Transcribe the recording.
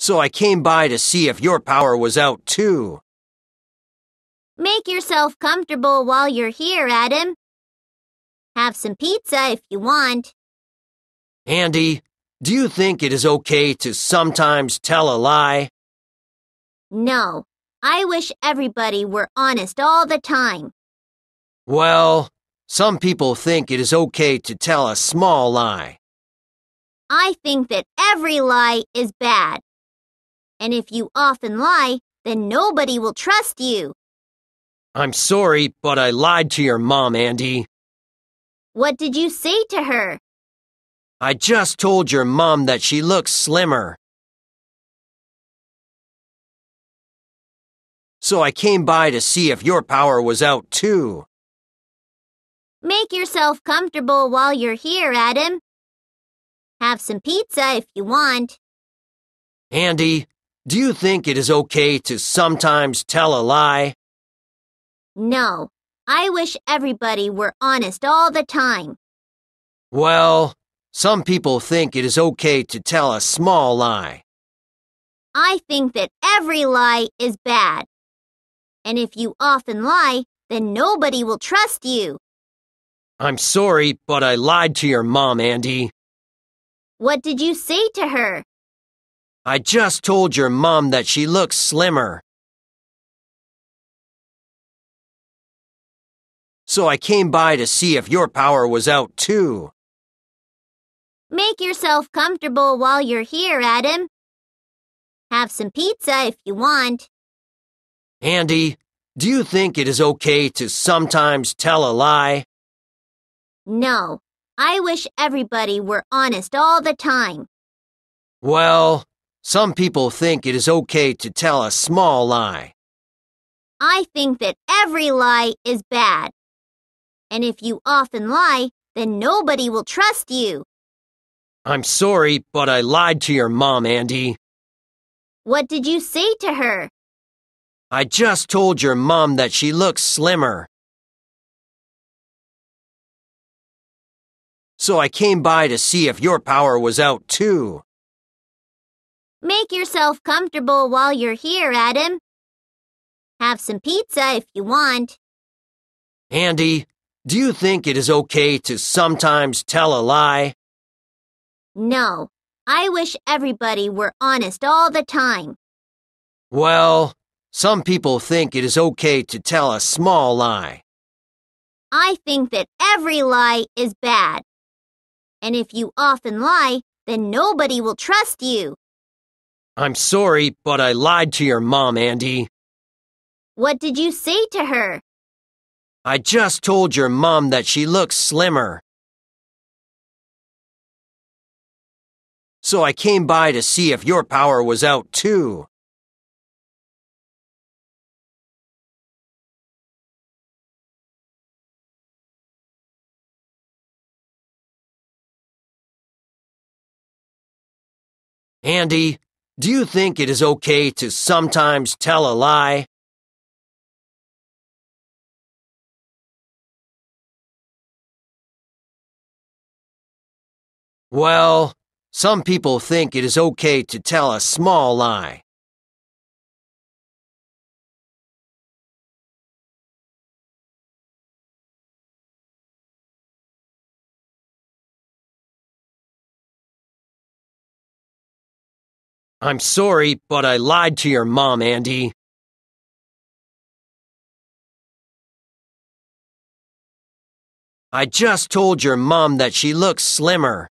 so I came by to see if your power was out too. Make yourself comfortable while you're here, Adam. Have some pizza if you want. Andy, do you think it is okay to sometimes tell a lie? No, I wish everybody were honest all the time. Well, some people think it is okay to tell a small lie. I think that every lie is bad. And if you often lie, then nobody will trust you. I'm sorry, but I lied to your mom, Andy. What did you say to her? I just told your mom that she looks slimmer. So I came by to see if your power was out too. Make yourself comfortable while you're here, Adam. Have some pizza if you want. Andy, do you think it is okay to sometimes tell a lie? No, I wish everybody were honest all the time. Well, some people think it is okay to tell a small lie. I think that every lie is bad. And if you often lie, then nobody will trust you. I'm sorry, but I lied to your mom, Andy. What did you say to her? I just told your mom that she looks slimmer. So I came by to see if your power was out too. Make yourself comfortable while you're here, Adam. Have some pizza if you want. Andy, do you think it is okay to sometimes tell a lie? No, I wish everybody were honest all the time. Well, some people think it is okay to tell a small lie. I think that every lie is bad. And if you often lie, then nobody will trust you. I'm sorry, but I lied to your mom, Andy. What did you say to her? I just told your mom that she looks slimmer. So I came by to see if your power was out too. Make yourself comfortable while you're here, Adam. Have some pizza if you want. Andy, do you think it is okay to sometimes tell a lie? No, I wish everybody were honest all the time. Well, some people think it is okay to tell a small lie. I think that every lie is bad. And if you often lie, then nobody will trust you. I'm sorry, but I lied to your mom, Andy. What did you say to her? I just told your mom that she looks slimmer. So I came by to see if your power was out too. Andy, do you think it is okay to sometimes tell a lie? Well, some people think it is okay to tell a small lie. I'm sorry, but I lied to your mom, Andy. I just told your mom that she looks slimmer.